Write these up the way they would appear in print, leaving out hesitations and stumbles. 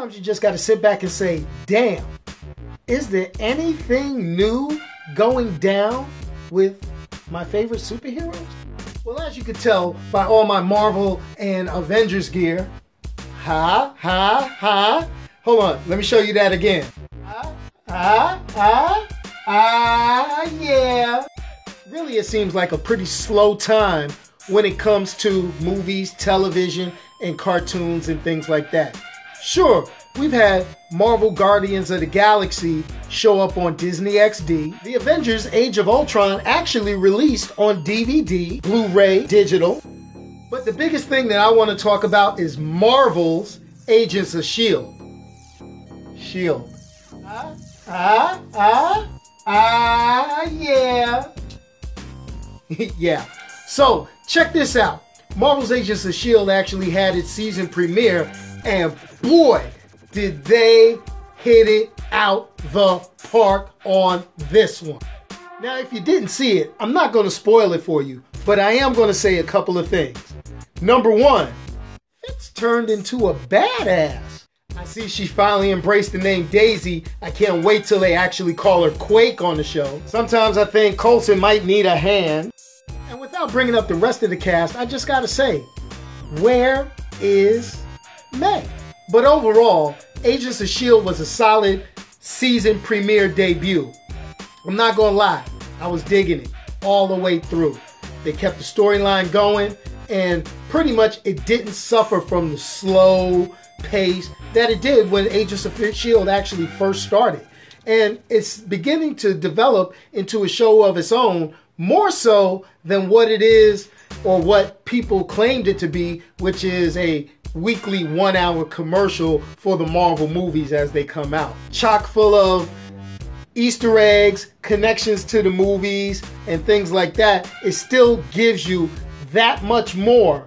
sometimes you just got to sit back and say, damn, is there anything new going down with my favorite superheroes? Well, as you can tell by all my Marvel and Avengers gear, hold on, let me show you that again. Yeah. Really, it seems like a pretty slow time when it comes to movies, television, and cartoons and things like that. Sure, we've had Marvel Guardians of the Galaxy show up on Disney XD. The Avengers Age of Ultron actually released on DVD, Blu-ray, digital. But the biggest thing that I want to talk about is Marvel's Agents of S.H.I.E.L.D. S.H.I.E.L.D. Yeah. Yeah. So, check this out. Marvel's Agents of S.H.I.E.L.D. actually had its season premiere, and boy, did they hit it out the park on this one. Now, if you didn't see it, I'm not going to spoil it for you, but I am going to say a couple of things. Number one, Fitz turned into a badass. I see she finally embraced the name Daisy. I can't wait till they actually call her Quake on the show. Sometimes I think Coulson might need a hand. And without bringing up the rest of the cast, I just gotta say, where is May? But overall, Agents of S.H.I.E.L.D. was a solid season premiere debut. I'm not gonna lie, I was digging it all the way through. They kept the storyline going, and pretty much it didn't suffer from the slow pace that it did when Agents of S.H.I.E.L.D. actually first started. And it's beginning to develop into a show of its own, more so than what it is or what people claimed it to be, which is a weekly one-hour commercial for the Marvel movies as they come out. Chock full of Easter eggs, connections to the movies, and things like that. It still gives you that much more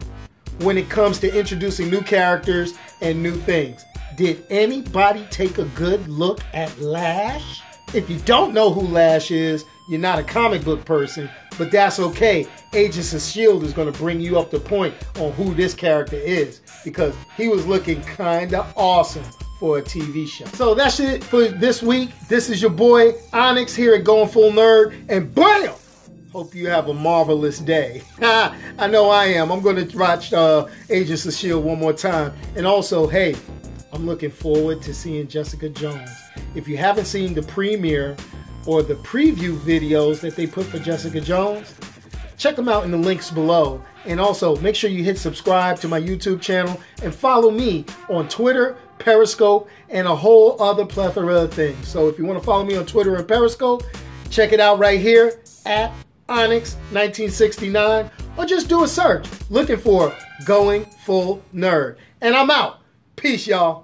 when it comes to introducing new characters and new things. Did anybody take a good look at Lash? If you don't know who Lash is, you're not a comic book person, but that's okay. Agents of S.H.I.E.L.D. is going to bring you up to point on who this character is, because he was looking kind of awesome for a TV show. So that's it for this week. This is your boy Onyx here at Going Full Nerd, and bam! Hope you have a marvelous day. I know I am. I'm going to watch Agents of S.H.I.E.L.D. one more time. And also, hey, I'm looking forward to seeing Jessica Jones. If you haven't seen the premiere or the preview videos that they put for Jessica Jones, check them out in the links below. And also, make sure you hit subscribe to my YouTube channel and follow me on Twitter, Periscope, and a whole other plethora of things. So if you want to follow me on Twitter and Periscope, check it out right here at Onyxxx1969, or just do a search looking for Going Full Nerd. And I'm out. Peace, y'all.